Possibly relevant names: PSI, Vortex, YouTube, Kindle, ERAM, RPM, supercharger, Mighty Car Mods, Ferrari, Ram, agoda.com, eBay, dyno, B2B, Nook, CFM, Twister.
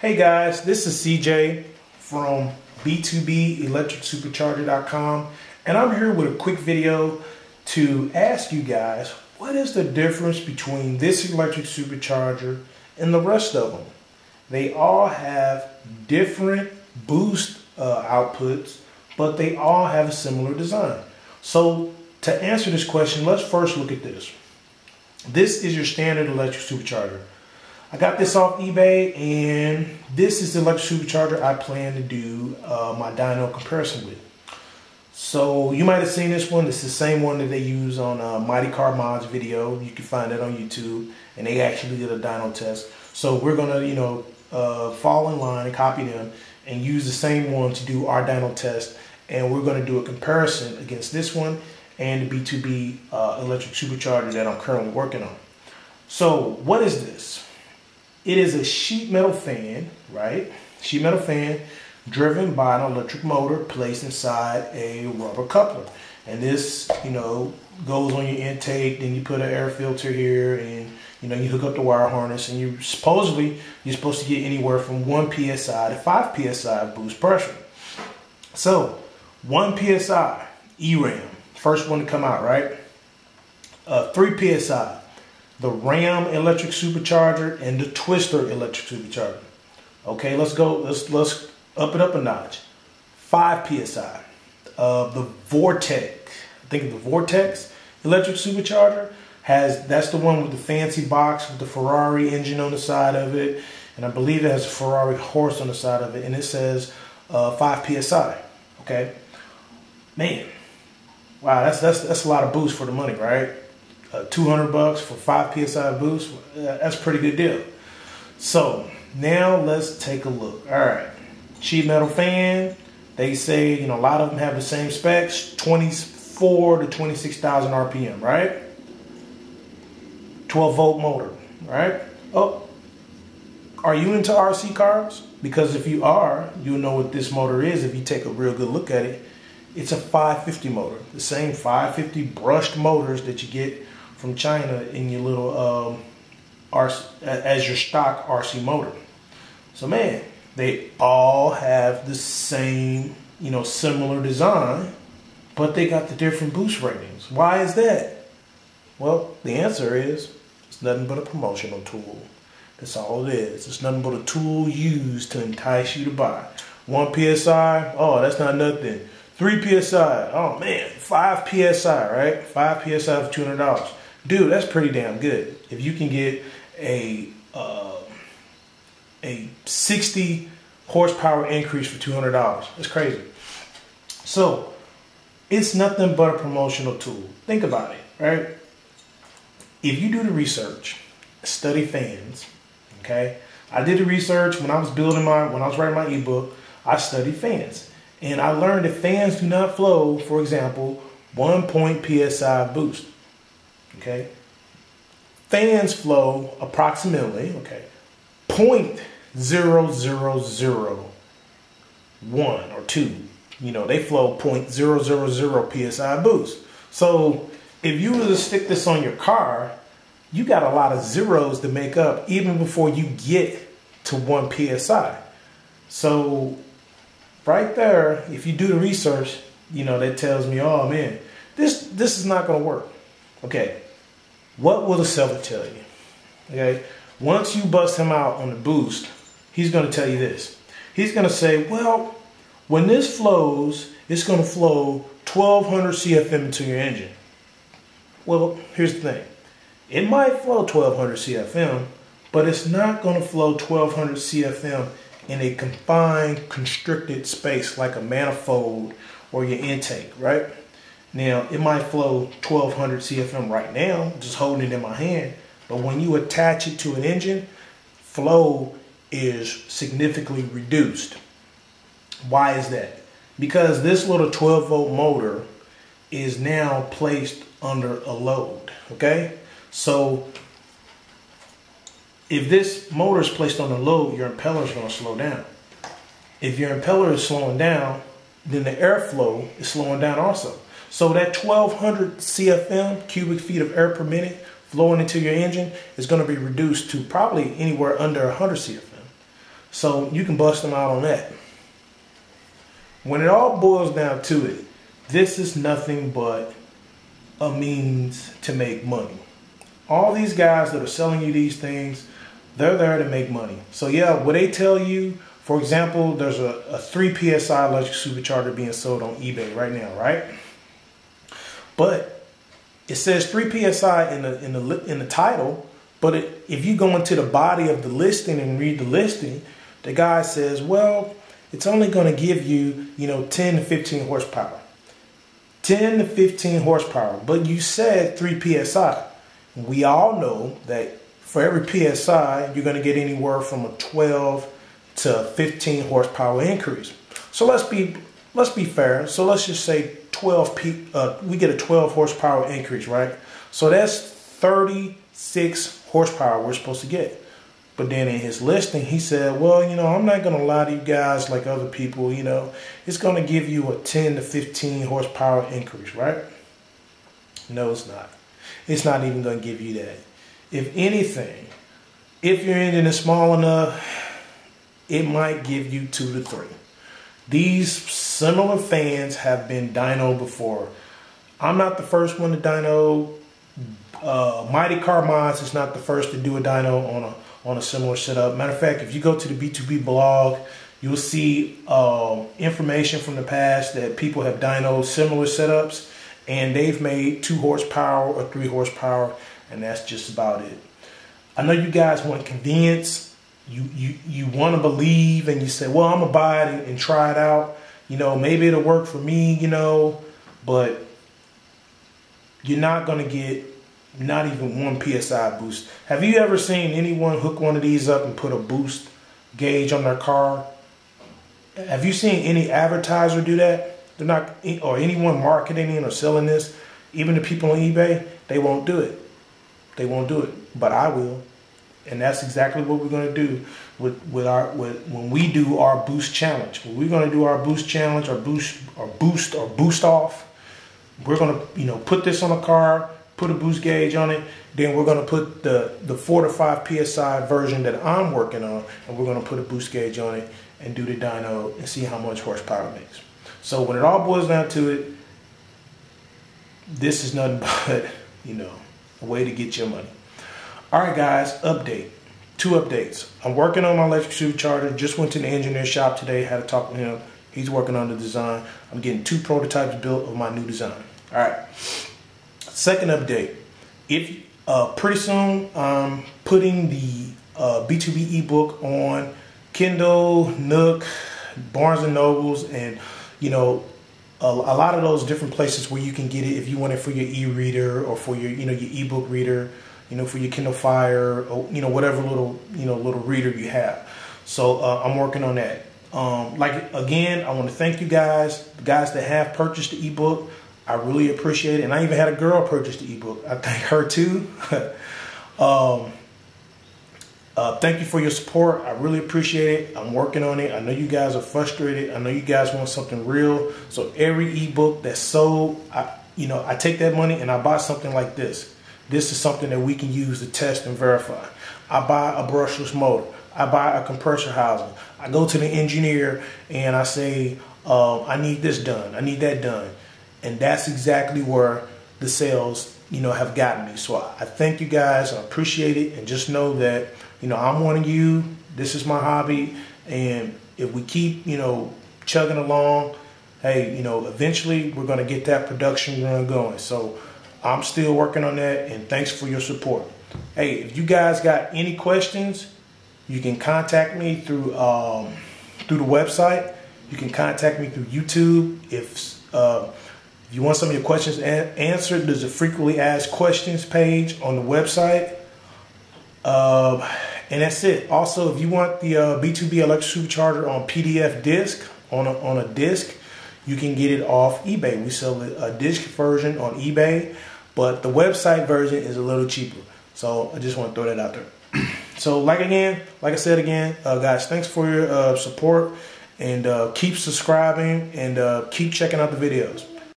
Hey guys, this is CJ from B2B electricsupercharger.com, and I'm here with a quick video to ask you guys, what is the difference between this electric supercharger and the rest of them? They all have different boost outputs, but they all have a similar design. So to answer this question, let's first look at this. This is your standard electric supercharger. I got this off eBay, and this is the electric supercharger I plan to do my dyno comparison with. So you might have seen this one. It's the same one that they use on Mighty Car Mods video. You can find that on YouTube, and they actually did a dyno test. So we're gonna, fall in line, copy them, and use the same one to do our dyno test. And we're gonna do a comparison against this one and the B2B electric supercharger that I'm currently working on. So what is this? It is a sheet metal fan, right? Sheet metal fan driven by an electric motor placed inside a rubber coupler. And this, goes on your intake, then you put an air filter here, and you hook up the wire harness, and you're supposed to get anywhere from 1 PSI to 5 PSI boost pressure. So 1 PSI, ERAM, first one to come out, right? 3 PSI. The Ram electric supercharger and the Twister electric supercharger. Okay, let's up it up a notch. 5 PSI. The Vortex, electric supercharger that's the one with the fancy box with the Ferrari engine on the side of it, and I believe it has a Ferrari horse on the side of it, and it says 5 PSI. Okay, man, wow, that's a lot of boost for the money, right? 200 bucks for 5 PSI boost, that's a pretty good deal. So now let's take a look. All right, sheet metal fan. They say, a lot of them have the same specs, 24 to 26,000 RPM, right? 12 volt motor, right? Oh, are you into RC cars? Because if you are, you'll know what this motor is if you take a real good look at it. It's a 550 motor, the same 550 brushed motors that you get from China in your little RC, as your stock RC motor. So man, they all have the same, similar design, but they got the different boost ratings. Why is that? Well, the answer is it's nothing but a promotional tool. That's all it is. It's nothing but a tool used to entice you to buy. 1 PSI, oh, that's not nothing. 3 PSI, oh man, 5 PSI, right? 5 PSI for $200. Dude, that's pretty damn good. If you can get a 60 horsepower increase for $200, that's crazy. So, it's nothing but a promotional tool. Think about it, right? If you do the research, study fans, okay? I did the research when I was writing my ebook, I studied fans. And I learned that fans do not flow, for example, 1 PSI boost. Okay, fans flow approximately 0.0001 or 2. They flow 0.000 PSI boost. So if you were to stick this on your car, you got a lot of zeros to make up even before you get to 1 PSI. So right there, if you do the research, that tells me, oh man, this is not going to work. Okay, what will the seller tell you? Okay, once you bust him out on the boost, he's going to tell you this. He's going to say, well, when this flows, it's going to flow 1,200 CFM into your engine. Well, here's the thing. It might flow 1,200 CFM, but it's not going to flow 1,200 CFM in a confined, constricted space like a manifold or your intake, right? Now, it might flow 1,200 CFM right now, just holding it in my hand, but when you attach it to an engine, flow is significantly reduced. Why is that? Because this little 12 volt motor is now placed under a load, okay? So if this motor is placed on the load, your impeller is going to slow down. If your impeller is slowing down, then the airflow is slowing down also. So that 1,200 CFM, cubic feet of air per minute, flowing into your engine is going to be reduced to probably anywhere under 100 CFM. So you can bust them out on that. When it all boils down to it, this is nothing but a means to make money. All these guys that are selling you these things, they're there to make money. So yeah, what they tell you, for example, there's a 3 PSI electric supercharger being sold on eBay right now, right? But it says 3 PSI in the title, but if you go into the body of the listing and read the listing, the guy says, well, it's only going to give you, 10 to 15 horsepower. 10 to 15 horsepower, but you said 3 PSI. We all know that for every PSI, you're going to get anywhere from a 12 to 15 horsepower increase. So let's be fair. So let's just say we get a 12 horsepower increase, right? So that's 36 horsepower we're supposed to get. But then in his listing, he said, well, I'm not going to lie to you guys like other people, it's going to give you a 10 to 15 horsepower increase, right? No, it's not. It's not even going to give you that. If anything, if your engine is small enough, it might give you 2 to 3. These similar fans have been dynoed before. I'm not the first one to dyno. Mighty Car Mods is not the first to do a dyno on a similar setup. Matter of fact, if you go to the B2B blog, you'll see information from the past that people have dynoed similar setups, and they've made 2 horsepower or 3 horsepower, and that's just about it. I know you guys want convenience. You want to believe, and you say, well, I'm going to buy it and try it out. Maybe it'll work for me, but you're not going to get not even 1 PSI boost. Have you ever seen anyone hook one of these up and put a boost gauge on their car? Have you seen any advertiser do that? They're not, or anyone marketing it or selling this, even the people on eBay, they won't do it. They won't do it, but I will. And that's exactly what we're going to do when we do our boost challenge. When we're going to do our boost challenge or boost off, we're going to put this on a car, put a boost gauge on it, then we're going to put the 4 to 5 PSI version that I'm working on, and we're going to put a boost gauge on it and do the dyno and see how much horsepower it makes. So when it all boils down to it, this is nothing but a way to get your money. Alright guys, update. 2 updates. I'm working on my electric supercharger. Just went to the engineer shop today, had a talk with him. He's working on the design. I'm getting 2 prototypes built of my new design. Alright. 2nd update. If pretty soon I'm putting the B2B ebook on Kindle, Nook, Barnes and Nobles, and a lot of those different places where you can get it if you want it for your e-reader or for your your ebook reader. For your Kindle Fire, or, whatever little reader you have. So I'm working on that. Again, I want to thank you guys, the guys that have purchased the ebook. I really appreciate it. And I even had a girl purchase the ebook. I thank her too. Thank you for your support. I really appreciate it. I'm working on it. I know you guys are frustrated. I know you guys want something real. So every ebook that's sold, I take that money and I buy something like this. This is something that we can use to test and verify. I buy a brushless motor. I buy a compressor housing. I go to the engineer and I say, I need this done. I need that done. And that's exactly where the sales, have gotten me. So I thank you guys. I appreciate it. And just know that, I'm one of you. This is my hobby. And if we keep, chugging along, hey, eventually we're going to get that production run going. So I'm still working on that, and thanks for your support. Hey, if you guys got any questions, you can contact me through through the website. You can contact me through YouTube. If you want some of your questions answered, there's a frequently asked questions page on the website. And that's it. Also, if you want the B2B electric supercharger on PDF disc, on a disc, you can get it off eBay. We sell a disc version on eBay, but the website version is a little cheaper. So I just want to throw that out there. So like I said again, guys, thanks for your support, and keep subscribing, and keep checking out the videos.